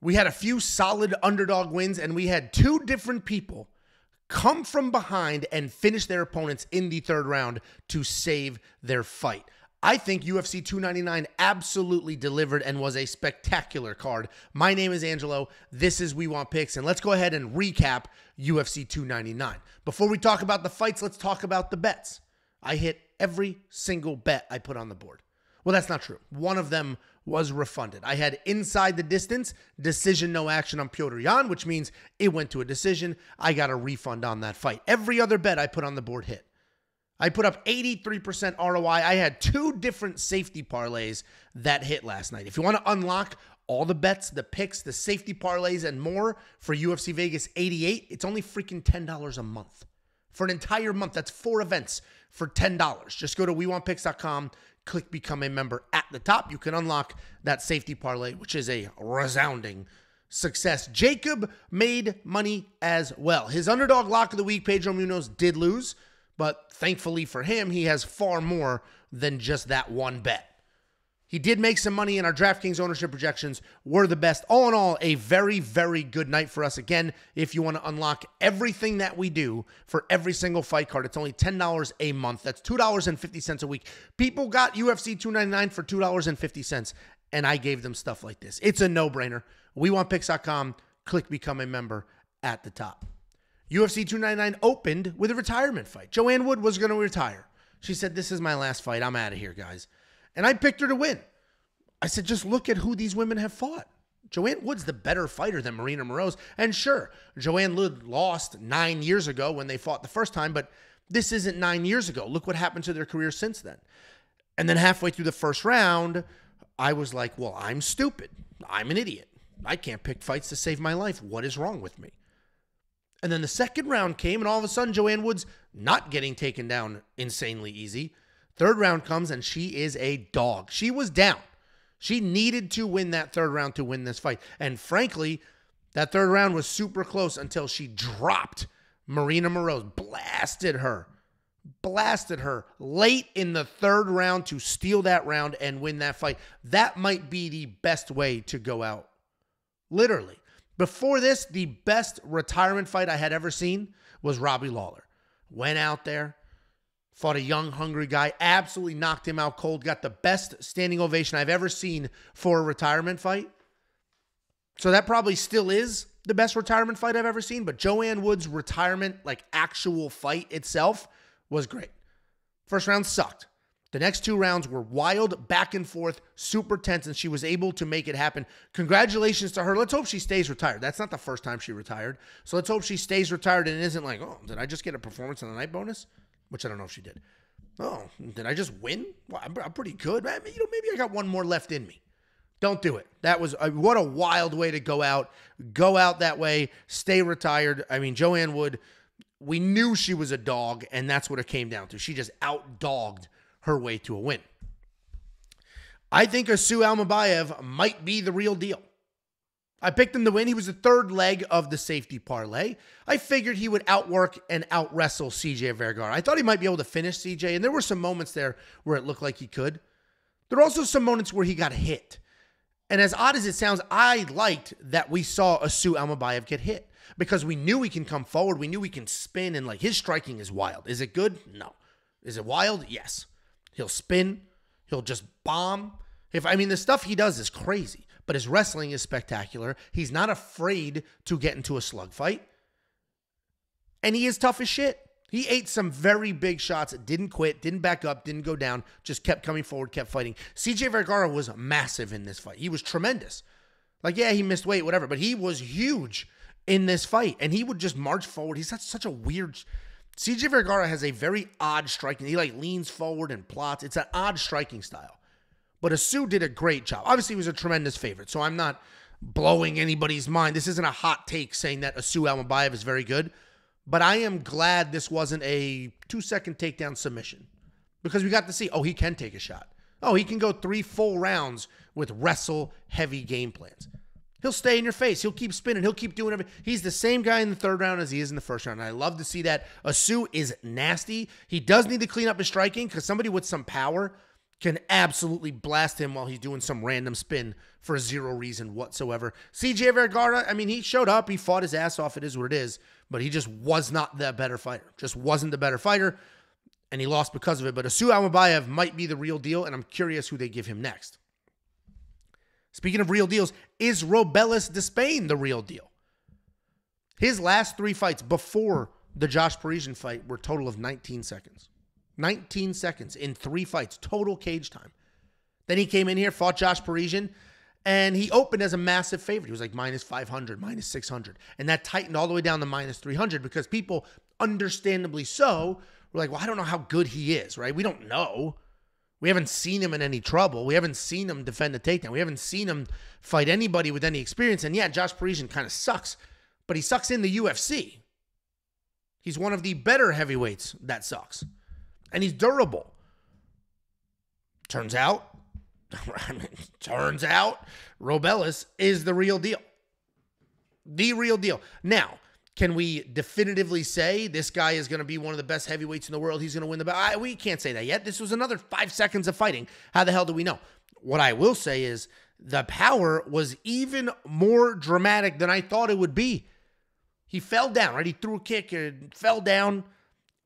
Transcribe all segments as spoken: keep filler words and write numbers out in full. We had a few solid underdog wins, and we had two different people come from behind and finish their opponents in the third round to save their fight. I think U F C two ninety-nine absolutely delivered and was a spectacular card. My name is Angelo. This is We Want Picks, and let's go ahead and recap U F C two ninety-nine. Before we talk about the fights, let's talk about the bets. I hit every single bet I put on the board. Well, that's not true. One of them was refunded. I had inside the distance, decision, no action on Petr Yan, which means it went to a decision. I got a refund on that fight. Every other bet I put on the board hit. I put up eighty-three percent R O I. I had two different safety parlays that hit last night. If you want to unlock all the bets, the picks, the safety parlays, and more for U F C Vegas eighty-eight, it's only freaking ten dollars a month. For an entire month, that's four events for ten dollars. Just go to we want picks dot com, click Become a Member at the top. You can unlock that safety parlay, which is a resounding success. Jacob made money as well. His underdog lock of the week, Pedro Munhoz, did lose. But thankfully for him, he has far more than just that one bet. He did make some money, and our DraftKings ownership projections were the best. All in all, a very, very good night for us. Again, if you want to unlock everything that we do for every single fight card, it's only ten dollars a month. That's two dollars and fifty cents a week. People got U F C two ninety-nine for two dollars and fifty cents, and I gave them stuff like this. It's a no-brainer. we want picks dot com. Click Become a Member at the top. U F C two ninety-nine opened with a retirement fight. Joanne Wood was going to retire. She said, this is my last fight. I'm out of here, guys. And I picked her to win. I said, just look at who these women have fought. Joanne Wood's the better fighter than Maryna Moroz. And sure, Joanne Wood lost nine years ago when they fought the first time, but this isn't nine years ago. Look what happened to their career since then. And then halfway through the first round, I was like, well, I'm stupid. I'm an idiot. I can't pick fights to save my life. What is wrong with me? And then the second round came, and all of a sudden, Joanne Wood's not getting taken down insanely easy. Third round comes, and she is a dog. She was down. She needed to win that third round to win this fight. And frankly, that third round was super close until she dropped Maryna Moroz, blasted her, blasted her late in the third round to steal that round and win that fight. That might be the best way to go out, literally. Before this, the best retirement fight I had ever seen was Robbie Lawler. Went out there, fought a young, hungry guy, absolutely knocked him out cold, got the best standing ovation I've ever seen for a retirement fight. So that probably still is the best retirement fight I've ever seen, but Joanne Wood's retirement, like actual fight itself, was great. First round sucked. The next two rounds were wild, back and forth, super tense, and she was able to make it happen. Congratulations to her. Let's hope she stays retired. That's not the first time she retired. So let's hope she stays retired and it isn't like, oh, did I just get a performance of the night bonus? Which I don't know if she did. Oh, did I just win? Well, I'm, I'm pretty good. I mean, you know, maybe I got one more left in me. Don't do it. That was, a, what a wild way to go out. Go out that way. Stay retired. I mean, Joanne Wood, we knew she was a dog, and that's what it came down to. She just out-dogged her way to a win. I think Asu Almabaev might be the real deal. I picked him to win. He was the third leg of the safety parlay. I figured he would outwork and out-wrestle C J Vergara. I thought he might be able to finish C J, and there were some moments there where it looked like he could. There were also some moments where he got hit. And as odd as it sounds, I liked that we saw Asu Almabaev get hit because we knew he can come forward. We knew he can spin, and like his striking is wild. Is it good? No. Is it wild? Yes. He'll spin. He'll just bomb. If I mean, the stuff he does is crazy, but his wrestling is spectacular. He's not afraid to get into a slug fight. And he is tough as shit. He ate some very big shots, didn't quit, didn't back up, didn't go down, just kept coming forward, kept fighting. C J Vergara was massive in this fight. He was tremendous. Like, yeah, he missed weight, whatever, but he was huge in this fight. And he would just march forward. He's such, such a weird... C J Vergara has a very odd striking. He like leans forward and plots. It's an odd striking style. But Asu did a great job. Obviously, he was a tremendous favorite, so I'm not blowing anybody's mind. This isn't a hot take saying that Asu Almabaev is very good. But I am glad this wasn't a two-second takedown submission because we got to see, oh, he can take a shot. Oh, he can go three full rounds with wrestle-heavy game plans. He'll stay in your face. He'll keep spinning. He'll keep doing everything. He's the same guy in the third round as he is in the first round. And I love to see that. Asu is nasty. He does need to clean up his striking because somebody with some power can absolutely blast him while he's doing some random spin for zero reason whatsoever. C J Vergara, I mean, he showed up. He fought his ass off. It is what it is. But he just was not the better fighter. Just wasn't the better fighter. And he lost because of it. But Asu Almabaev might be the real deal, and I'm curious who they give him next. Speaking of real deals, is Robelis Despaigne the real deal? His last three fights before the Josh Parisian fight were a total of nineteen seconds. nineteen seconds in three fights, total cage time. Then he came in here, fought Josh Parisian, and he opened as a massive favorite. He was like minus five hundred, minus six hundred. And that tightened all the way down to minus three hundred because people, understandably so, were like, well, I don't know how good he is, right? We don't know. We haven't seen him in any trouble. We haven't seen him defend a takedown. We haven't seen him fight anybody with any experience. And yeah, Josh Parisian kind of sucks, but he sucks in the U F C. He's one of the better heavyweights that sucks. And he's durable. Turns out, I mean, turns out, Robelis is the real deal. The real deal. Now, can we definitively say this guy is going to be one of the best heavyweights in the world? He's going to win the belt. We can't say that yet. This was another five seconds of fighting. How the hell do we know? What I will say is the power was even more dramatic than I thought it would be. He fell down, right? He threw a kick and fell down.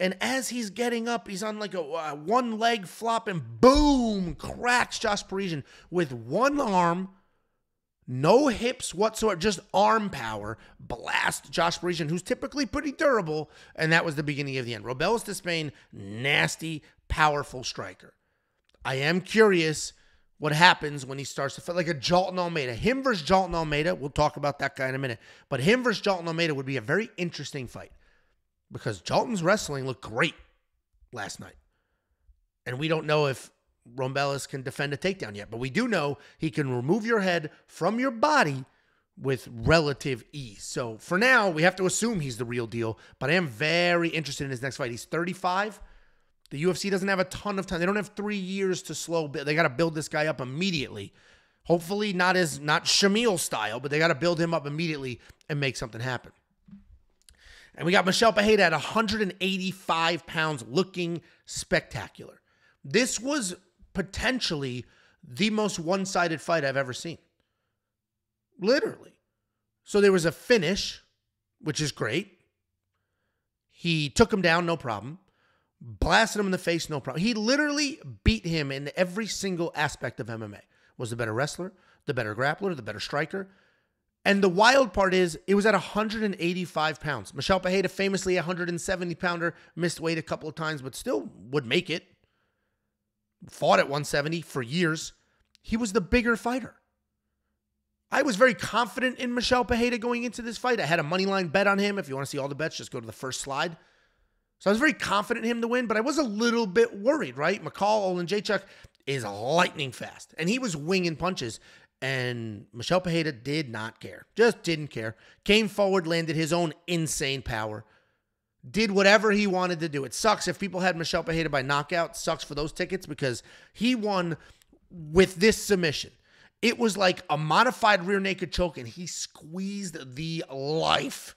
And as he's getting up, he's on like a uh, one leg flop and boom, cracks Josh Parisian with one arm, no hips whatsoever, just arm power, blast Josh Parisian, who's typically pretty durable. And that was the beginning of the end. Robelis Despaigne, nasty, powerful striker. I am curious what happens when he starts to fight like a Jailton Almeida. Him versus Jailton Almeida, we'll talk about that guy in a minute. But him versus Jailton Almeida would be a very interesting fight. Because Jailton's wrestling looked great last night. And we don't know if Robelis can defend a takedown yet. But we do know he can remove your head from your body with relative ease. So for now, we have to assume he's the real deal. But I am very interested in his next fight. He's thirty-five. The U F C doesn't have a ton of time. They don't have three years to slow. They got to build this guy up immediately. Hopefully not as, not Shamil style, but they got to build him up immediately and make something happen. And we got Michel Pereira at one hundred eighty-five pounds looking spectacular. This was potentially the most one-sided fight I've ever seen. Literally. So there was a finish, which is great. He took him down, no problem. Blasted him in the face, no problem. He literally beat him in every single aspect of M M A. Was the better wrestler, the better grappler, the better striker. And the wild part is, it was at one hundred eighty-five pounds. Michel Pereira, famously one hundred seventy pounder, missed weight a couple of times, but still would make it. Fought at one seventy for years. He was the bigger fighter. I was very confident in Michel Pereira going into this fight. I had a money line bet on him. If you want to see all the bets, just go to the first slide. So I was very confident in him to win, but I was a little bit worried, right? Michal Oleksiejczuk is lightning fast, and he was winging punches. And Michel Pereira did not care. Just didn't care. Came forward, landed his own insane power. Did whatever he wanted to do. It sucks if people had Michel Pereira by knockout. Sucks for those tickets because he won with this submission. It was like a modified rear naked choke, and he squeezed the life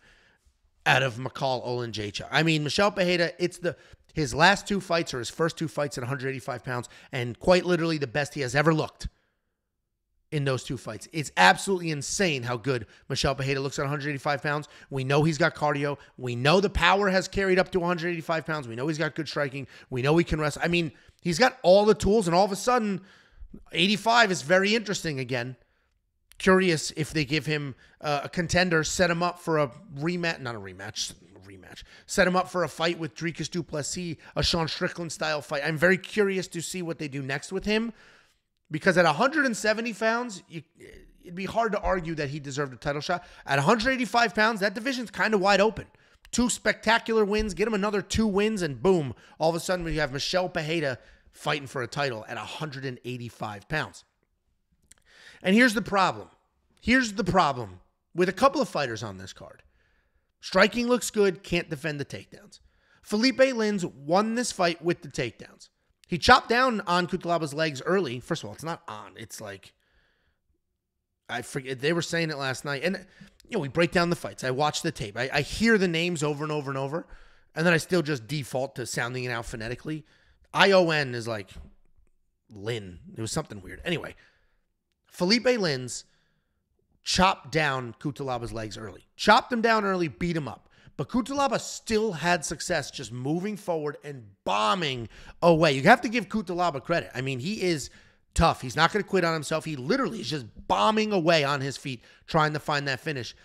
out of Michal Oleksiejczuk. I mean, Michel Pereira, it's the his last two fights or his first two fights at one hundred eighty-five pounds, and quite literally the best he has ever looked. In those two fights, it's absolutely insane how good Michel Pereira looks at one hundred eighty-five pounds. We know he's got cardio. We know the power has carried up to one hundred eighty-five pounds. We know he's got good striking. We know he can wrestle. I mean, he's got all the tools, and all of a sudden, eighty-five is very interesting again. Curious if they give him uh, a contender, set him up for a rematch, not a rematch, a rematch. Set him up for a fight with Dricus du Plessis, a Sean Strickland style fight. I'm very curious to see what they do next with him. Because at one hundred seventy pounds, you, it'd be hard to argue that he deserved a title shot. At one hundred eighty-five pounds, that division's kind of wide open. Two spectacular wins. Get him another two wins, and boom. All of a sudden, we have Michel Pereira fighting for a title at one hundred eighty-five pounds. And here's the problem. Here's the problem with a couple of fighters on this card. Striking looks good. Can't defend the takedowns. Philipe Lins won this fight with the takedowns. He chopped down on Cutelaba's legs early. First of all, it's not on. It's like, I forget. They were saying it last night. And, you know, we break down the fights. I watch the tape. I, I hear the names over and over and over. And then I still just default to sounding it out phonetically. I O N is like, Lin. It was something weird. Anyway, Philipe Lins chopped down Cutelaba's legs early. Chopped him down early, beat him up. But Cutelaba still had success just moving forward and bombing away. You have to give Cutelaba credit. I mean, he is tough. He's not going to quit on himself. He literally is just bombing away on his feet, trying to find that finish.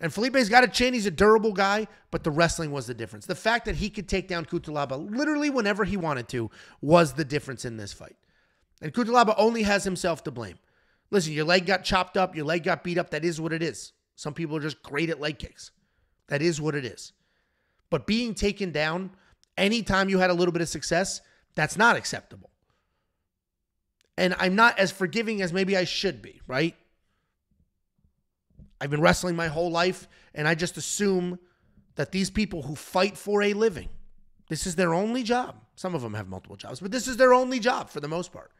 And Felipe's got a chin. He's a durable guy, but the wrestling was the difference. The fact that he could take down Cutelaba literally whenever he wanted to was the difference in this fight. And Cutelaba only has himself to blame. Listen, your leg got chopped up. Your leg got beat up. That is what it is. Some people are just great at leg kicks. That is what it is. But being taken down anytime you had a little bit of success, that's not acceptable. And I'm not as forgiving as maybe I should be, right? I've been wrestling my whole life, and I just assume that these people who fight for a living, this is their only job. Some of them have multiple jobs, but this is their only job for the most part.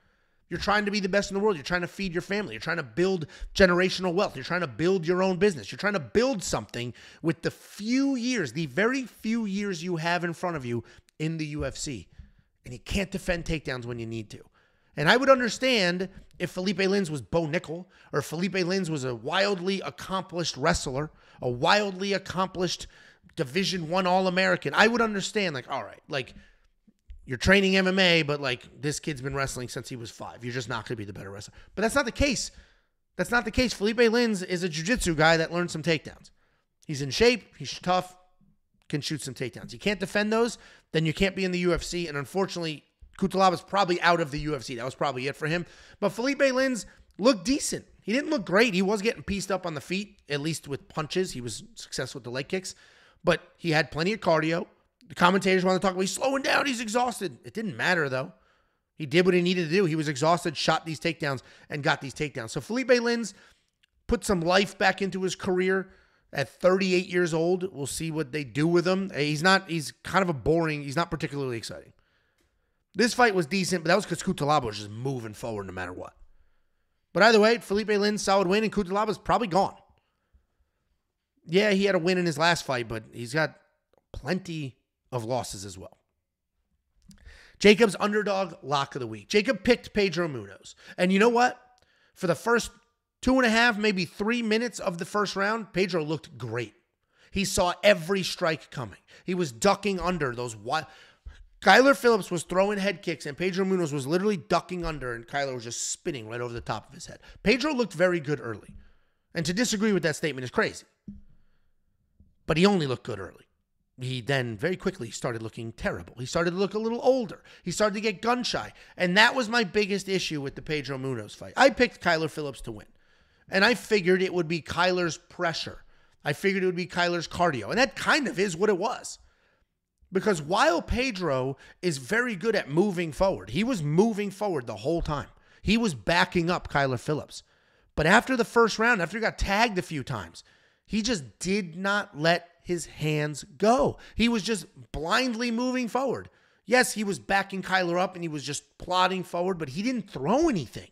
You're trying to be the best in the world. You're trying to feed your family. You're trying to build generational wealth. You're trying to build your own business. You're trying to build something with the few years, the very few years you have in front of you in the U F C. And you can't defend takedowns when you need to. And I would understand if Philipe Lins was Bo Nickel or Philipe Lins was a wildly accomplished wrestler, a wildly accomplished Division One All-American. I would understand, like, all right, like, you're training M M A, but, like, this kid's been wrestling since he was five. You're just not going to be the better wrestler. But that's not the case. That's not the case. Philipe Lins is a jiu-jitsu guy that learned some takedowns. He's in shape. He's tough. Can shoot some takedowns. You can't defend those, then you can't be in the U F C. And, unfortunately, Cutelaba's probably out of the U F C. That was probably it for him. But Philipe Lins looked decent. He didn't look great. He was getting pieced up on the feet, at least with punches. He was successful with the leg kicks. But he had plenty of cardio. The commentators want to talk about he's slowing down. He's exhausted. It didn't matter, though. He did what he needed to do. He was exhausted, shot these takedowns, and got these takedowns. So Philipe Lins put some life back into his career at thirty-eight years old. We'll see what they do with him. He's not, he's kind of a boring, he's not particularly exciting. This fight was decent, but that was because Cutelaba was just moving forward no matter what. But either way, Philipe Lins, solid win, and Cutelaba's probably gone. Yeah, he had a win in his last fight, but he's got plenty of losses as well. Jacob's underdog lock of the week. Jacob picked Pedro Munhoz. And you know what? For the first two and a half, maybe three minutes of the first round, Pedro looked great. He saw every strike coming. He was ducking under those wild. Kyler Phillips was throwing head kicks, and Pedro Munhoz was literally ducking under, and Kyler was just spinning right over the top of his head. Pedro looked very good early. And to disagree with that statement is crazy. But he only looked good early. He then very quickly started looking terrible. He started to look a little older. He started to get gun shy. And that was my biggest issue with the Pedro Munhoz fight. I picked Kyler Phillips to win. And I figured it would be Kyler's pressure. I figured it would be Kyler's cardio. And that kind of is what it was. Because while Pedro is very good at moving forward, he was moving forward the whole time. He was backing up Kyler Phillips. But after the first round, after he got tagged a few times, he just did not let his hands go. He was just blindly moving forward. Yes, he was backing Kyler up and he was just plodding forward, but he didn't throw anything.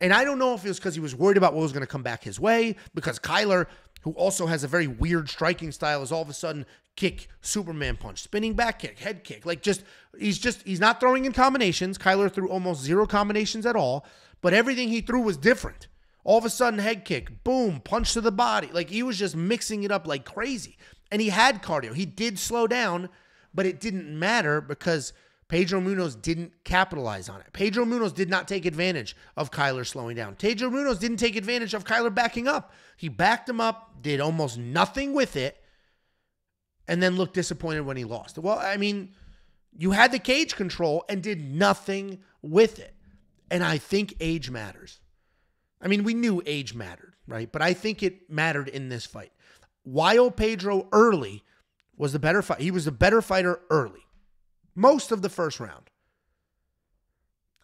And I don't know if it was because he was worried about what was going to come back his way, because Kyler, who also has a very weird striking style, is all of a sudden kick, Superman punch, spinning back kick, head kick. Like just, he's just, he's not throwing in combinations. Kyler threw almost zero combinations at all, but everything he threw was different. All of a sudden, head kick, boom, punch to the body. Like, he was just mixing it up like crazy. And he had cardio. He did slow down, but it didn't matter because Pedro Munhoz didn't capitalize on it. Pedro Munhoz did not take advantage of Kyler slowing down. Pedro Munhoz didn't take advantage of Kyler backing up. He backed him up, did almost nothing with it, and then looked disappointed when he lost. Well, I mean, you had the cage control and did nothing with it. And I think age matters. I mean, we knew age mattered, right? But I think it mattered in this fight. While Pedro early was the better fight, he was the better fighter early, most of the first round.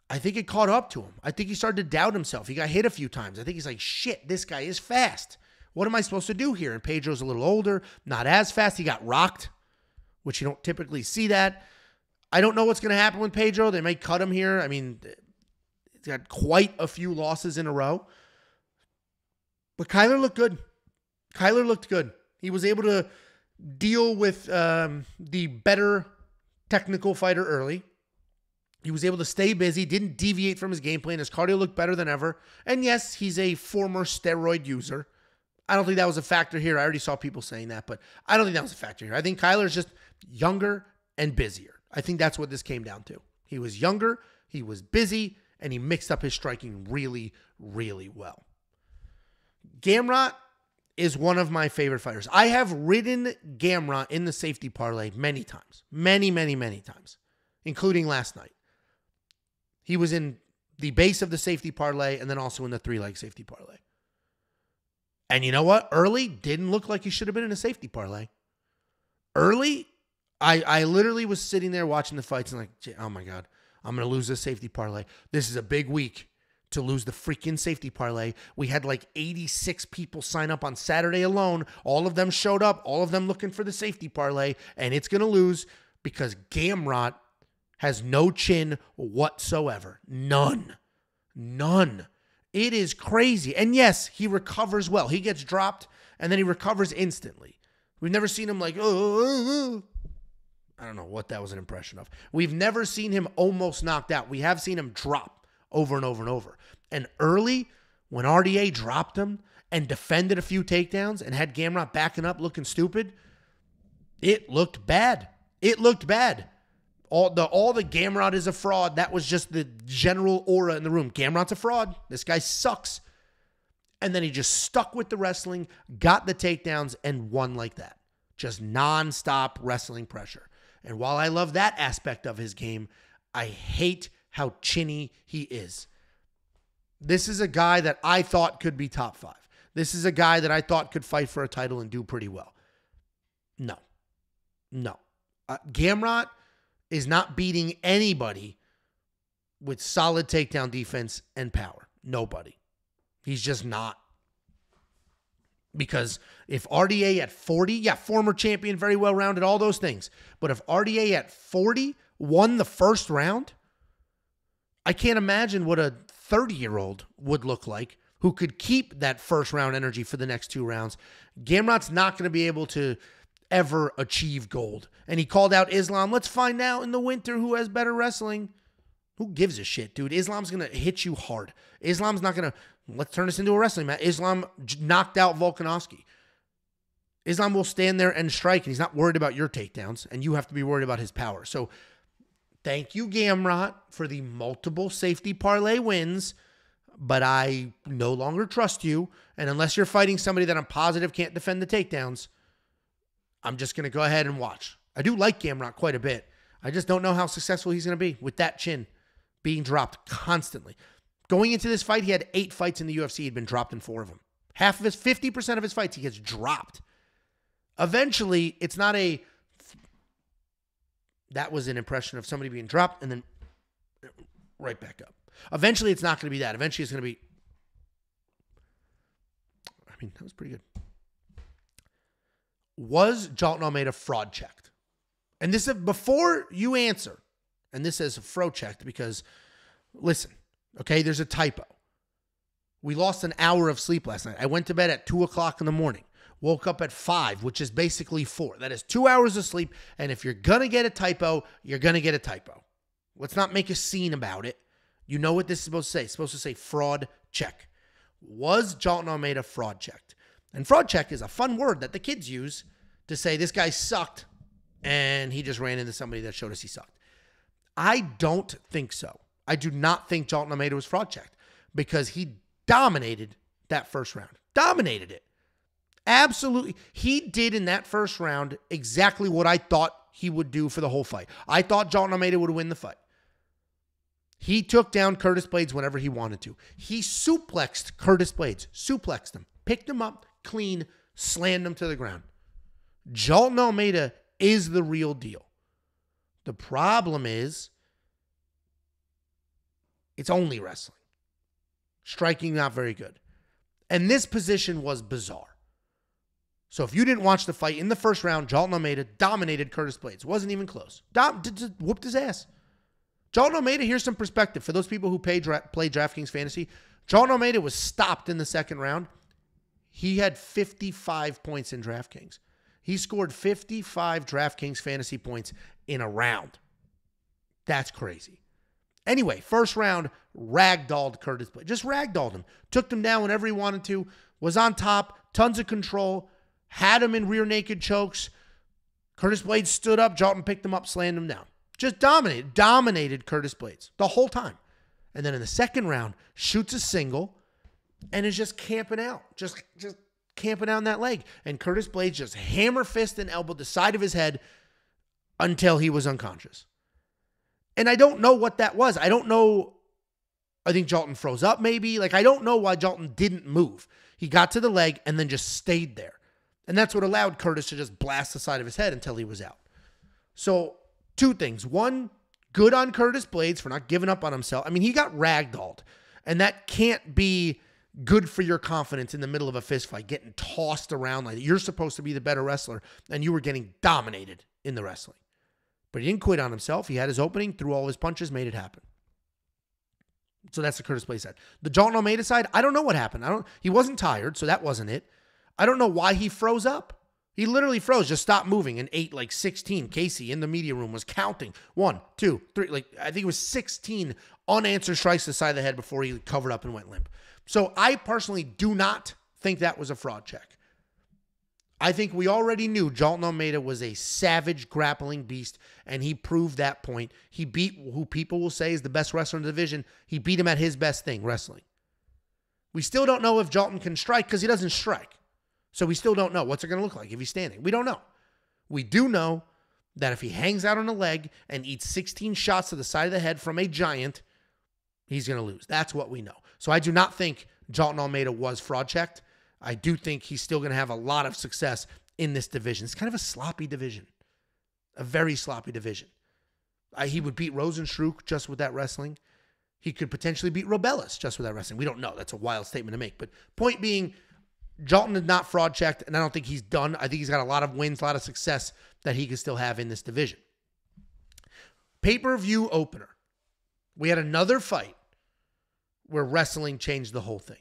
I think it caught up to him. I think he started to doubt himself. He got hit a few times. I think he's like, shit, this guy is fast. What am I supposed to do here? And Pedro's a little older, not as fast. He got rocked, which you don't typically see that. I don't know what's going to happen with Pedro. They may cut him here. I mean, got quite a few losses in a row. But Kyler looked good. Kyler looked good. He was able to deal with um, the better technical fighter early. He was able to stay busy, didn't deviate from his game plan. His cardio looked better than ever. And yes, he's a former steroid user. I don't think that was a factor here. I already saw people saying that, but I don't think that was a factor here. I think Kyler's just younger and busier. I think that's what this came down to. He was younger, he was busy, and he mixed up his striking really, really well. Gamrot is one of my favorite fighters. I have ridden Gamrot in the safety parlay many times. Many, many, many times, including last night. He was in the base of the safety parlay and then also in the three-leg safety parlay. And you know what? Early didn't look like he should have been in a safety parlay. Early, I, I literally was sitting there watching the fights and like, oh my God, I'm going to lose this safety parlay. This is a big week to lose the freaking safety parlay. We had like eighty-six people sign up on Saturday alone. All of them showed up, all of them looking for the safety parlay, and it's going to lose because Gamrot has no chin whatsoever. None. None. It is crazy. And yes, he recovers well. He gets dropped, and then he recovers instantly. We've never seen him like, oh, I don't know what that was an impression of. We've never seen him almost knocked out. We have seen him drop over and over and over. And early, when R D A dropped him and defended a few takedowns and had Gamrot backing up looking stupid, it looked bad. It looked bad. All the all the Gamrot is a fraud. That was just the general aura in the room. Gamrot's a fraud. This guy sucks. And then he just stuck with the wrestling, got the takedowns, and won like that. Just nonstop wrestling pressure. And while I love that aspect of his game, I hate how chinny he is. This is a guy that I thought could be top five. This is a guy that I thought could fight for a title and do pretty well. No. No. Uh, Gamrot is not beating anybody with solid takedown defense and power. Nobody. He's just not. Because if R D A at forty, yeah, former champion, very well-rounded, all those things. But if R D A at forty won the first round, I can't imagine what a thirty-year-old would look like who could keep that first-round energy for the next two rounds. Gamrot's not going to be able to ever achieve gold. And he called out Islam. Let's find out in the winter who has better wrestling. Who gives a shit, dude? Islam's going to hit you hard. Islam's not going to... Let's turn this into a wrestling match. Islam knocked out Volkanovski. Islam will stand there and strike, and he's not worried about your takedowns, and you have to be worried about his power. So thank you, Gamrot, for the multiple safety parlay wins, but I no longer trust you, and unless you're fighting somebody that I'm positive can't defend the takedowns, I'm just going to go ahead and watch. I do like Gamrot quite a bit. I just don't know how successful he's going to be with that chin being dropped constantly. Going into this fight, he had eight fights in the U F C. He'd been dropped in four of them. Half of his, fifty percent of his fights, he gets dropped. Eventually, it's not a, that was an impression of somebody being dropped and then right back up. Eventually, it's not going to be that. Eventually, it's going to be, I mean, that was pretty good. Was Jailton Almeida fraud checked? And this is, before you answer, and this says fraud checked because, listen, okay, there's a typo. We lost an hour of sleep last night. I went to bed at two o'clock in the morning. Woke up at five, which is basically four. That is two hours of sleep. And if you're going to get a typo, you're going to get a typo. Let's not make a scene about it. You know what this is supposed to say. It's supposed to say fraud check. Was Jailton Almeida fraud checked? And fraud check is a fun word that the kids use to say this guy sucked and he just ran into somebody that showed us he sucked. I don't think so. I do not think Jailton Almeida was fraud checked because he dominated that first round. Dominated it. Absolutely. He did in that first round exactly what I thought he would do for the whole fight. I thought Jailton Almeida would win the fight. He took down Curtis Blaydes whenever he wanted to. He suplexed Curtis Blaydes. Suplexed him. Picked him up clean. Slammed him to the ground. Jailton Almeida is the real deal. The problem is it's only wrestling. Striking, not very good. And this position was bizarre. So if you didn't watch the fight, in the first round, Jailton Almeida dominated Curtis Blaydes. Wasn't even close. Dom d d whooped his ass. Jailton Almeida, here's some perspective. For those people who pay dra play DraftKings Fantasy, Jailton Almeida was stopped in the second round. He had fifty-five points in DraftKings. He scored fifty-five DraftKings Fantasy points in a round. That's crazy. Anyway, first round, ragdolled Curtis. Just ragdolled him. Took him down whenever he wanted to. Was on top. Tons of control. Had him in rear naked chokes. Curtis Blaydes stood up. Jailton picked him up, slammed him down. Just dominated. Dominated Curtis Blaydes the whole time. And then in the second round, shoots a single and is just camping out. Just, just camping out in that leg. And Curtis Blaydes just hammer fist and elbowed the side of his head until he was unconscious. And I don't know what that was. I don't know. I think Jailton froze up maybe. Like, I don't know why Jailton didn't move. He got to the leg and then just stayed there. And that's what allowed Curtis to just blast the side of his head until he was out. So, two things. One, good on Curtis Blaydes for not giving up on himself. I mean, he got ragdolled. And that can't be good for your confidence in the middle of a fist fight, getting tossed around like that. You're supposed to be the better wrestler, and you were getting dominated in the wrestling. But he didn't quit on himself. He had his opening, threw all his punches, made it happen. So that's the Curtis Blaydes side. The Jailton Almeida side, I don't know what happened. I don't. He wasn't tired, so that wasn't it. I don't know why he froze up. He literally froze, just stopped moving and ate like sixteen. Casey in the media room was counting. One, two, three, like I think it was sixteen unanswered strikes to the side of the head before he covered up and went limp. So I personally do not think that was a fraud check. I think we already knew Jailton Almeida was a savage grappling beast, and he proved that point. He beat who people will say is the best wrestler in the division. He beat him at his best thing, wrestling. We still don't know if Jailton can strike because he doesn't strike. So we still don't know. What's it going to look like if he's standing? We don't know. We do know that if he hangs out on a leg and eats sixteen shots to the side of the head from a giant, he's going to lose. That's what we know. So I do not think Jailton Almeida was fraud checked. I do think he's still going to have a lot of success in this division. It's kind of a sloppy division, a very sloppy division. I, he would beat Rozenstruik just with that wrestling. He could potentially beat Robelis just with that wrestling. We don't know. That's a wild statement to make. But point being, Jailton is not fraud checked, and I don't think he's done. I think he's got a lot of wins, a lot of success that he can still have in this division. Pay-per-view opener. We had another fight where wrestling changed the whole thing.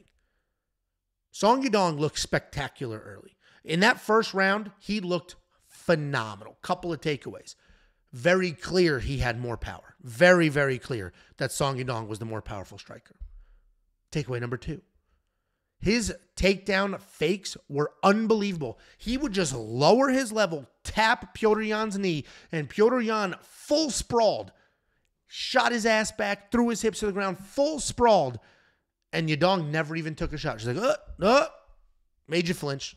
Song Yadong looked spectacular early. In that first round, he looked phenomenal. Couple of takeaways. Very clear he had more power. Very, very clear that Song Yadong was the more powerful striker. Takeaway number two. His takedown fakes were unbelievable. He would just lower his level, tap Petr Yan's knee, and Petr Yan full sprawled, shot his ass back, threw his hips to the ground, full sprawled, and Yadong never even took a shot. She's like, uh, uh, made you flinch.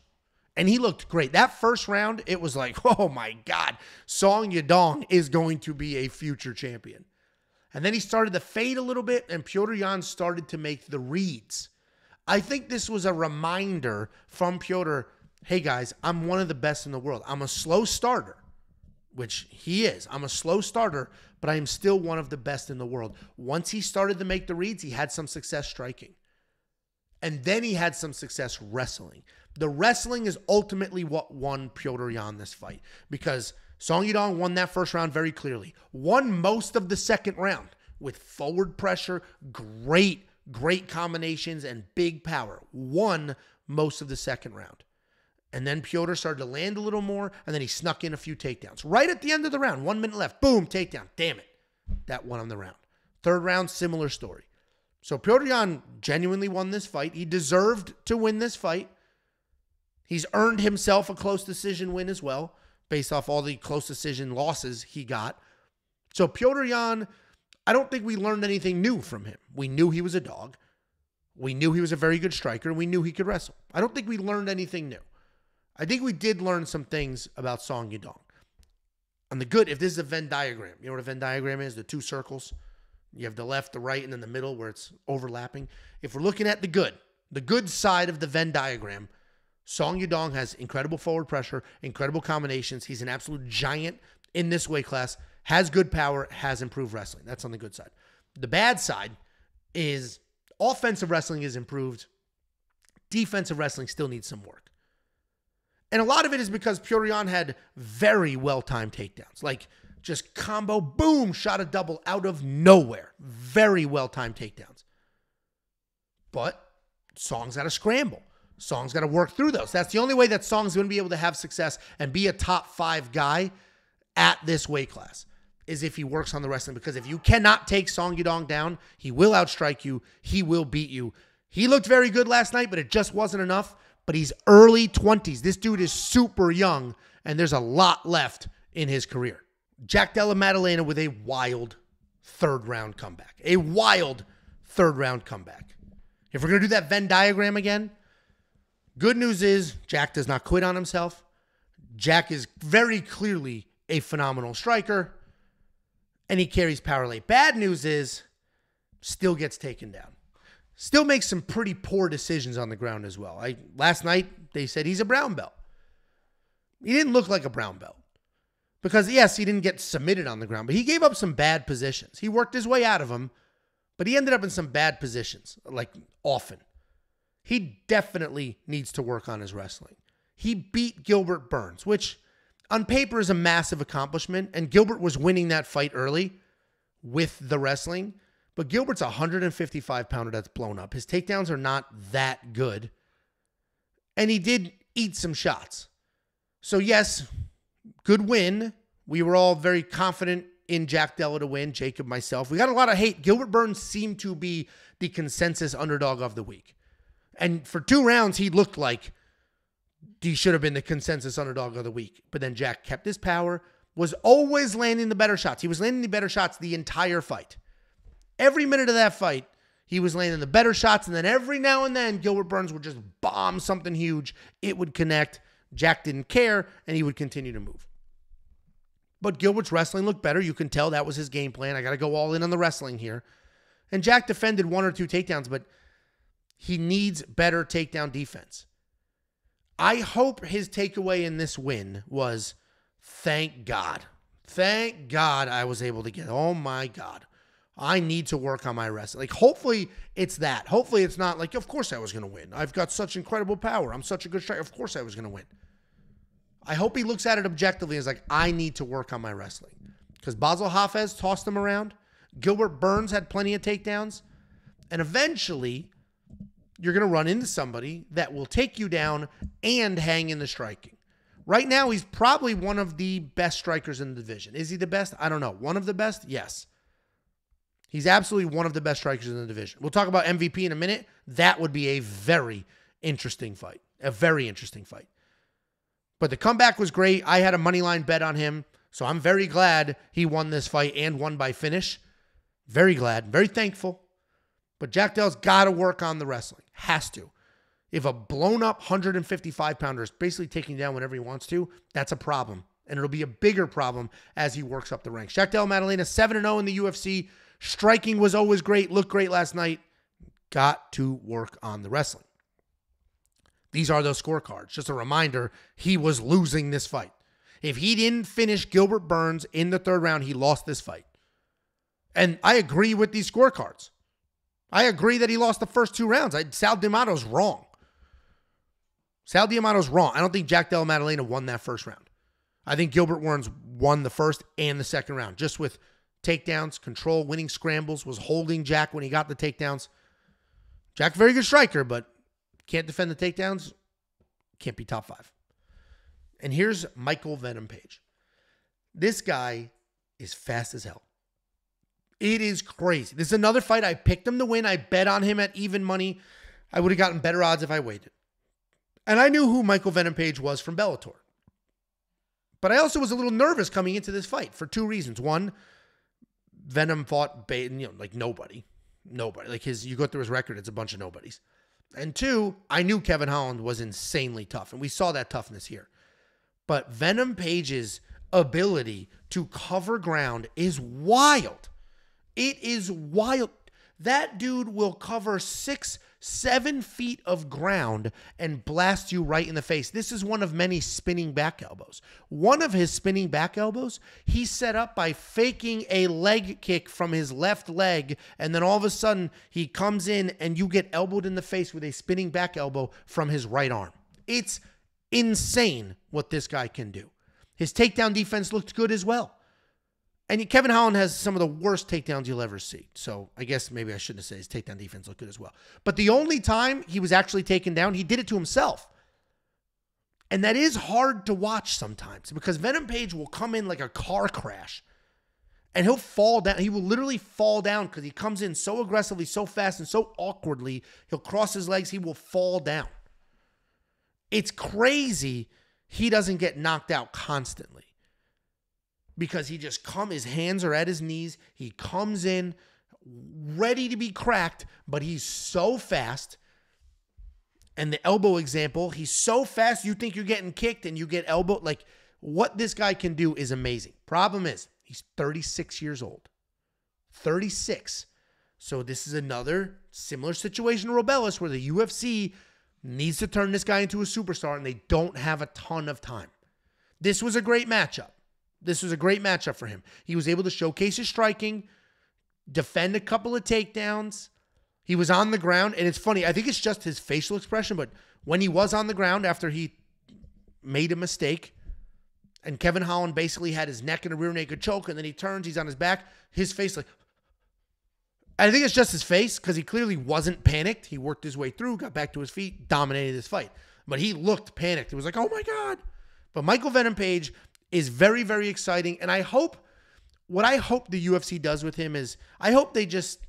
And he looked great. That first round, it was like, oh my God, Song Yadong is going to be a future champion. And then he started to fade a little bit, and Petr Yan started to make the reads. I think this was a reminder from Petr, hey guys, I'm one of the best in the world. I'm a slow starter, which he is. I'm a slow starter, but I am still one of the best in the world. Once he started to make the reads, he had some success striking. And then he had some success wrestling. The wrestling is ultimately what won Petr Yan this fight, because Song Yadong won that first round very clearly. Won most of the second round with forward pressure, great Great combinations and big power. Won most of the second round. And then Petr started to land a little more, and then he snuck in a few takedowns. Right at the end of the round, one minute left. Boom, takedown. Damn it. That won on the round. Third round, similar story. So Petr Yan genuinely won this fight. He deserved to win this fight. He's earned himself a close decision win as well, based off all the close decision losses he got. So Petr Yan, I don't think we learned anything new from him. We knew he was a dog. We knew he was a very good striker. We knew he could wrestle. I don't think we learned anything new. I think we did learn some things about Song Yadong. On the good, if this is a Venn diagram, you know what a Venn diagram is? The two circles. You have the left, the right, and then the middle where it's overlapping. If we're looking at the good, the good side of the Venn diagram, Song Yadong has incredible forward pressure, incredible combinations. He's an absolute giant in this weight class. Has good power, has improved wrestling. That's on the good side. The bad side is offensive wrestling is improved. Defensive wrestling still needs some work. And a lot of it is because Petr Yan had very well-timed takedowns. Like, just combo, boom, shot a double out of nowhere. Very well-timed takedowns. But Song's got to scramble. Song's got to work through those. That's the only way that Song's going to be able to have success and be a top five guy at this weight class. is if he works on the wrestling, because if you cannot take Song Yadong down, he will outstrike you. He will beat you. He looked very good last night, but it just wasn't enough. But he's early twenties. This dude is super young, and there's a lot left in his career. Jack Della Maddalena with a wild third-round comeback. A wild third-round comeback. If we're going to do that Venn diagram again, good news is Jack does not quit on himself. Jack is very clearly a phenomenal striker, and he carries power late. Bad news is still gets taken down. Still makes some pretty poor decisions on the ground as well. I, last night, they said he's a brown belt. He didn't look like a brown belt. Because, yes, he didn't get submitted on the ground, but he gave up some bad positions. He worked his way out of them, but he ended up in some bad positions, like often. He definitely needs to work on his wrestling. He beat Gilbert Burns, which on paper is a massive accomplishment, and Gilbert was winning that fight early with the wrestling. But Gilbert's a one fifty-five pounder that's blown up. His takedowns are not that good. And he did eat some shots. So, yes, good win. We were all very confident in Jack Della to win, Jacob, myself. We got a lot of hate. Gilbert Burns seemed to be the consensus underdog of the week. And for two rounds, he looked like he should have been the consensus underdog of the week. But then Jack kept his power, was always landing the better shots. He was landing the better shots the entire fight. Every minute of that fight, he was landing the better shots, and then every now and then, Gilbert Burns would just bomb something huge. It would connect. Jack didn't care, and he would continue to move. But Gilbert's wrestling looked better. You can tell that was his game plan. I got to go all in on the wrestling here. And Jack defended one or two takedowns, but he needs better takedown defense. I hope his takeaway in this win was, thank God. Thank God I was able to get it. Oh, my God. I need to work on my wrestling. Like, hopefully it's that. Hopefully it's not like, of course I was going to win. I've got such incredible power. I'm such a good striker. Of course I was going to win. I hope he looks at it objectively and is like, I need to work on my wrestling. Because Basil Hafez tossed him around. Gilbert Burns had plenty of takedowns. And eventually, you're going to run into somebody that will take you down and hang in the striking. Right now, he's probably one of the best strikers in the division. Is he the best? I don't know. One of the best? Yes. He's absolutely one of the best strikers in the division. We'll talk about M V P in a minute. That would be a very interesting fight. A very interesting fight. But the comeback was great. I had a money line bet on him. So I'm very glad he won this fight and won by finish. Very glad. Very thankful. But Jack Della's got to work on the wrestling. Has to. If a blown up one fifty-five pounder is basically taking down whenever he wants to, that's a problem. And it'll be a bigger problem as he works up the ranks. Jack Della Maddalena, seven and oh in the U F C. Striking was always great. Looked great last night. Got to work on the wrestling. These are those scorecards. Just a reminder, he was losing this fight. If he didn't finish Gilbert Burns in the third round, he lost this fight. And I agree with these scorecards. I agree that he lost the first two rounds. I, Sal Diamato's wrong. Sal Diamato's wrong. I don't think Jack Della Maddalena won that first round. I think Gilbert Burns won the first and the second round, just with takedowns, control, winning scrambles, was holding Jack when he got the takedowns. Jack, very good striker, but can't defend the takedowns. Can't be top five. And here's Michael Venom Page. This guy is fast as hell. It is crazy. This is another fight I picked him to win. I bet on him at even money. I would have gotten better odds if I waited. And I knew who Michael Venom Page was from Bellator. But I also was a little nervous coming into this fight for two reasons. One, Venom fought, you know, like nobody, nobody. Like his, you go through his record, it's a bunch of nobodies. And two, I knew Kevin Holland was insanely tough, and we saw that toughness here. But Venom Page's ability to cover ground is wild. It is wild. That dude will cover six, seven feet of ground and blast you right in the face. This is one of many spinning back elbows. One of his spinning back elbows, he set up by faking a leg kick from his left leg, and then all of a sudden he comes in and you get elbowed in the face with a spinning back elbow from his right arm. It's insane what this guy can do. His takedown defense looked good as well. And Kevin Holland has some of the worst takedowns you'll ever see. So I guess maybe I shouldn't say his takedown defense looked good as well. But the only time he was actually taken down, he did it to himself. And that is hard to watch sometimes because Venom Page will come in like a car crash and he'll fall down. He will literally fall down because he comes in so aggressively, so fast, and so awkwardly. He'll cross his legs. He will fall down. It's crazy he doesn't get knocked out constantly because he just comes, his hands are at his knees. He comes in ready to be cracked, but he's so fast. And the elbow example, he's so fast you think you're getting kicked and you get elbowed. Like, what this guy can do is amazing. Problem is, he's thirty-six years old. thirty-six. So this is another similar situation to Robelis where the U F C needs to turn this guy into a superstar and they don't have a ton of time. This was a great matchup. This was a great matchup for him. He was able to showcase his striking, defend a couple of takedowns. He was on the ground, and it's funny. I think it's just his facial expression, but when he was on the ground after he made a mistake, and Kevin Holland basically had his neck in a rear naked choke, and then he turns, he's on his back, his face like... I think it's just his face, because he clearly wasn't panicked. He worked his way through, got back to his feet, dominated this fight. But he looked panicked. It was like, oh my God. But Michael Venom Page is very, very exciting, and I hope... What I hope the U F C does with him is, I hope they just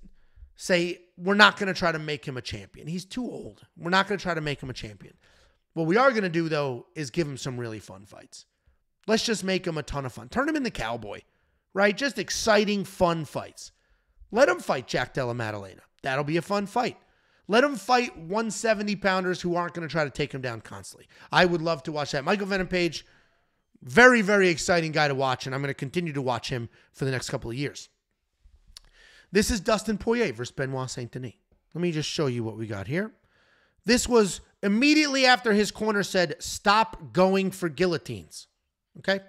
say, we're not going to try to make him a champion. He's too old. We're not going to try to make him a champion. What we are going to do, though, is give him some really fun fights. Let's just make him a ton of fun. Turn him into Cowboy, right? Just exciting, fun fights. Let him fight Jack Della Maddalena. That'll be a fun fight. Let him fight one seventy pounders who aren't going to try to take him down constantly. I would love to watch that. Michael Venom Page, very, very exciting guy to watch, and I'm going to continue to watch him for the next couple of years. This is Dustin Poirier versus Benoit Saint-Denis. Let me just show you what we got here. This was immediately after his corner said, stop going for guillotines. Okay?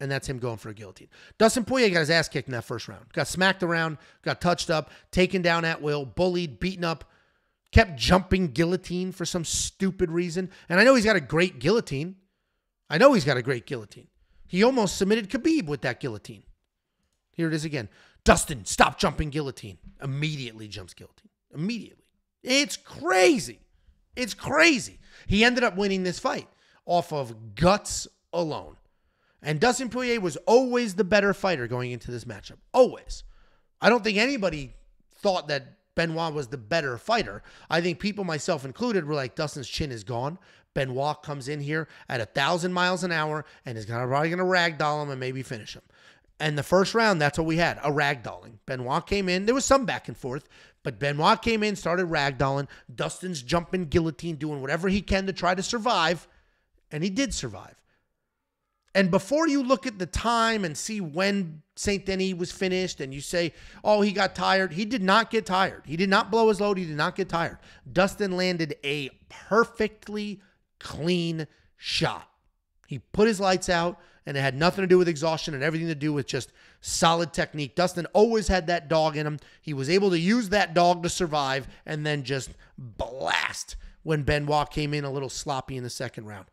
And that's him going for a guillotine. Dustin Poirier got his ass kicked in that first round. Got smacked around, got touched up, taken down at will, bullied, beaten up, kept jumping guillotine for some stupid reason. And I know he's got a great guillotine. I know he's got a great guillotine. He almost submitted Khabib with that guillotine. Here it is again. Dustin, stop jumping guillotine. Immediately jumps guillotine. Immediately. It's crazy. It's crazy. He ended up winning this fight off of guts alone. And Dustin Poirier was always the better fighter going into this matchup. Always. I don't think anybody thought that Benoit was the better fighter. I think people, myself included, were like, Dustin's chin is gone. Benoit comes in here at a thousand miles an hour and is gonna, probably going to ragdoll him and maybe finish him. And the first round, that's what we had, a ragdolling. Benoit came in. There was some back and forth, but Benoit came in, started ragdolling. Dustin's jumping guillotine, doing whatever he can to try to survive, and he did survive. And before you look at the time and see when Saint-Denis was finished and you say, oh, he got tired, he did not get tired. He did not blow his load. He did not get tired. Dustin landed a perfectly clean shot. He put his lights out, and it had nothing to do with exhaustion and everything to do with just solid technique. Dustin always had that dog in him. He was able to use that dog to survive and then just blast when Benoit came in a little sloppy in the second round.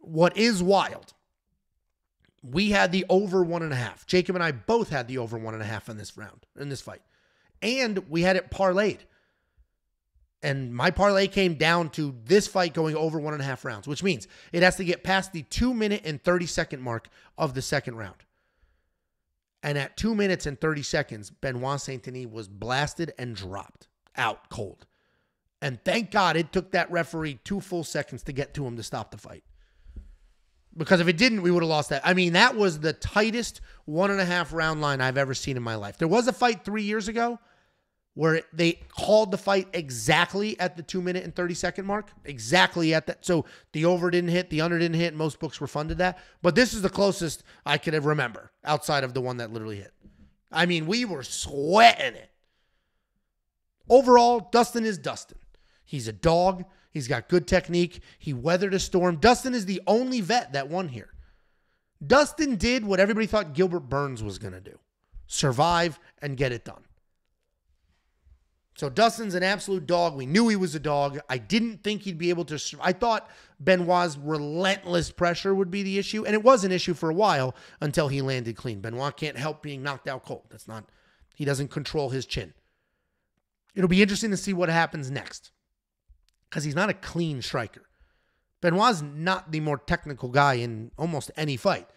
What is wild, we had the over one and a half. Jacob and I both had the over one and a half in this round, in this fight. And we had it parlayed. And my parlay came down to this fight going over one and a half rounds, which means it has to get past the two minute and thirty second mark of the second round. And at two minutes and thirty seconds, Benoit Saint-Denis was blasted and dropped out cold. And thank God it took that referee two full seconds to get to him to stop the fight. Because if it didn't, we would have lost that. I mean, that was the tightest one and a half round line I've ever seen in my life. There was a fight three years ago where they called the fight exactly at the two minute and thirty second mark. Exactly at that. So the over didn't hit, the under didn't hit, and most books refunded that. But this is the closest I could ever remember outside of the one that literally hit. I mean, we were sweating it. Overall, Dustin is Dustin. He's a dog. He's got good technique. He weathered a storm. Dustin is the only vet that won here. Dustin did what everybody thought Gilbert Burns was going to do. Survive and get it done. So Dustin's an absolute dog. We knew he was a dog. I didn't think he'd be able to... I thought Benoit's relentless pressure would be the issue, and it was an issue for a while until he landed clean. Benoit can't help being knocked out cold. That's not... He doesn't control his chin. It'll be interesting to see what happens next because he's not a clean striker. Benoit's not the more technical guy in almost any fight,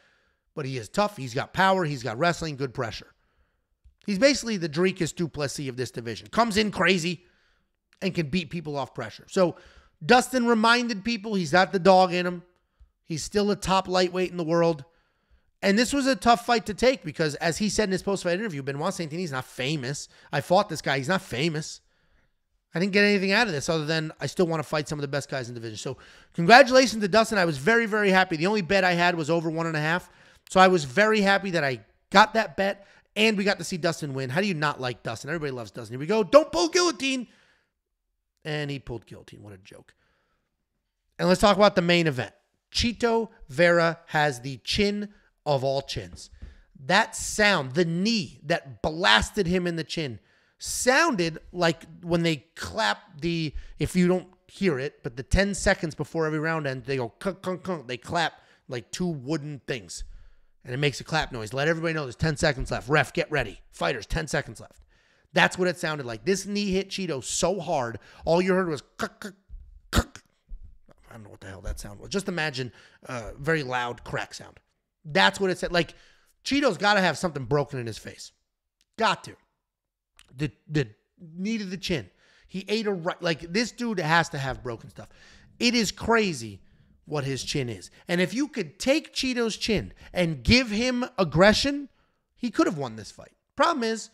but he is tough. He's got power. He's got wrestling, good pressure. He's basically the Dricus du Plessis of this division. Comes in crazy and can beat people off pressure. So Dustin reminded people he's got the dog in him. He's still a top lightweight in the world. And this was a tough fight to take because, as he said in his post-fight interview, Benoit Saint-Denis is not famous. I fought this guy. He's not famous. I didn't get anything out of this other than I still want to fight some of the best guys in the division. So congratulations to Dustin. I was very, very happy. The only bet I had was over one and a half. So I was very happy that I got that bet and we got to see Dustin win. How do you not like Dustin? Everybody loves Dustin. Here we go. Don't pull guillotine. And he pulled guillotine. What a joke. And let's talk about the main event. Chito Vera has the chin of all chins. That sound, the knee that blasted him in the chin, sounded like when they clap the, if you don't hear it, but the ten seconds before every round end, they go, kunk, kunk, kunk. They clap like two wooden things. And it makes a clap noise. Let everybody know there's ten seconds left. Ref, get ready. Fighters, ten seconds left. That's what it sounded like. This knee hit Chito so hard, all you heard was, kunk, kunk, kunk. I don't know what the hell that sound was. Just imagine a very loud crack sound. That's what it said. Like, Chito's got to have something broken in his face. Got to. The, the knee to the chin. He ate a right. Like, this dude has to have broken stuff. It is crazy what his chin is. And if you could take Chito's chin and give him aggression, he could have won this fight. Problem is,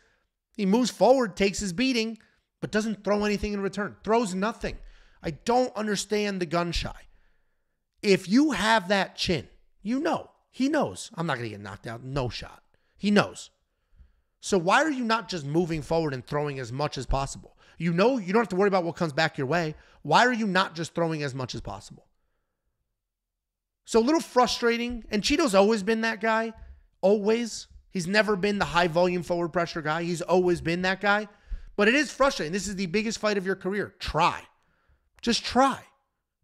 he moves forward, takes his beating, but doesn't throw anything in return. Throws nothing. I don't understand the gun shy. If you have that chin, you know. He knows. I'm not going to get knocked out. No shot. He knows. So why are you not just moving forward and throwing as much as possible? You know you don't have to worry about what comes back your way. Why are you not just throwing as much as possible? So a little frustrating. And Chito's always been that guy. Always. He's never been the high volume forward pressure guy. He's always been that guy. But it is frustrating. This is the biggest fight of your career. Try. Just try.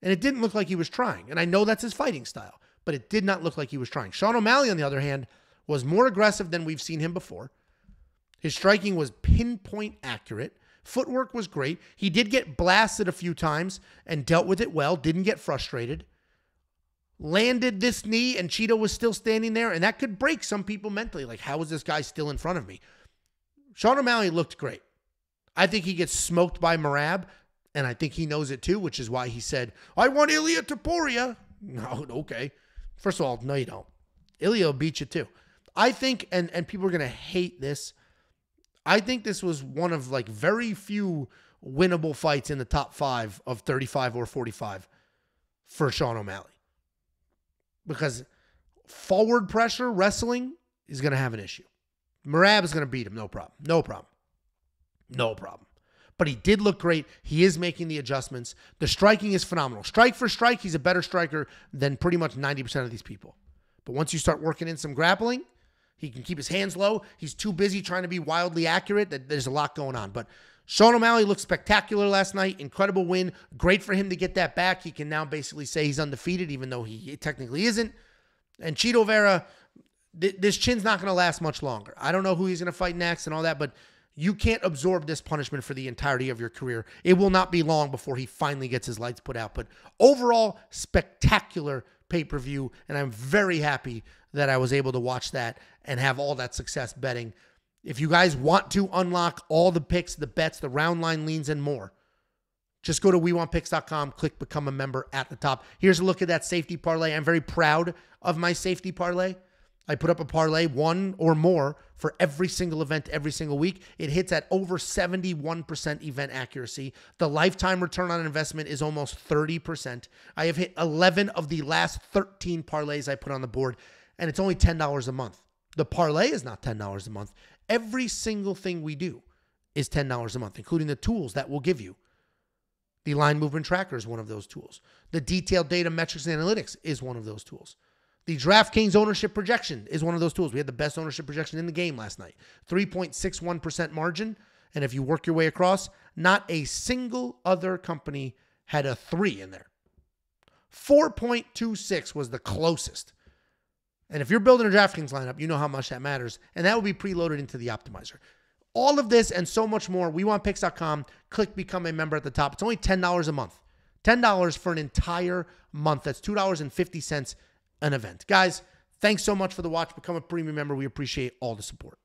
And it didn't look like he was trying. And I know that's his fighting style. But it did not look like he was trying. Sean O'Malley, on the other hand, was more aggressive than we've seen him before. His striking was pinpoint accurate. Footwork was great. He did get blasted a few times and dealt with it well. Didn't get frustrated. Landed this knee and Chito was still standing there. And that could break some people mentally. Like, how is this guy still in front of me? Sean O'Malley looked great. I think he gets smoked by Merab. And I think he knows it too, which is why he said, I want Ilia Topuria. No, okay. First of all, no, you don't. Ilia will beat you too. I think, and, and people are going to hate this, I think this was one of like very few winnable fights in the top five of thirty-five or forty-five for Sean O'Malley. Because forward pressure wrestling is going to have an issue. Merab is going to beat him. No problem. No problem. No problem. But he did look great. He is making the adjustments. The striking is phenomenal. Strike for strike, he's a better striker than pretty much ninety percent of these people. But once you start working in some grappling, he can keep his hands low. He's too busy trying to be wildly accurate. There's a lot going on. But Sean O'Malley looked spectacular last night. Incredible win. Great for him to get that back. He can now basically say he's undefeated, even though he technically isn't. And Chito Vera, th this chin's not going to last much longer. I don't know who he's going to fight next and all that, but you can't absorb this punishment for the entirety of your career. It will not be long before he finally gets his lights put out. But overall, spectacular pay-per-view. And I'm very happy that I was able to watch that and have all that success betting. If you guys want to unlock all the picks, the bets, the round line leans, and more, just go to we want picks dot com, click Become a Member at the top. Here's a look at that safety parlay. I'm very proud of my safety parlay. I put up a parlay, one or more, for every single event every single week. It hits at over seventy-one percent event accuracy. The lifetime return on investment is almost thirty percent. I have hit eleven of the last thirteen parlays I put on the board, and it's only ten dollars a month. The parlay is not ten dollars a month. Every single thing we do is ten dollars a month, including the tools that we'll give you. The line movement tracker is one of those tools. The detailed data metrics and analytics is one of those tools. The DraftKings ownership projection is one of those tools. We had the best ownership projection in the game last night. three point six one percent margin. And if you work your way across, not a single other company had a three in there. four point two six was the closest. And if you're building a DraftKings lineup, you know how much that matters. And that will be preloaded into the optimizer. All of this and so much more, we want picks dot com. Click Become a Member at the top. It's only ten dollars a month. ten dollars for an entire month. That's two dollars and fifty cents an event. Guys, thanks so much for the watch. Become a premium member. We appreciate all the support.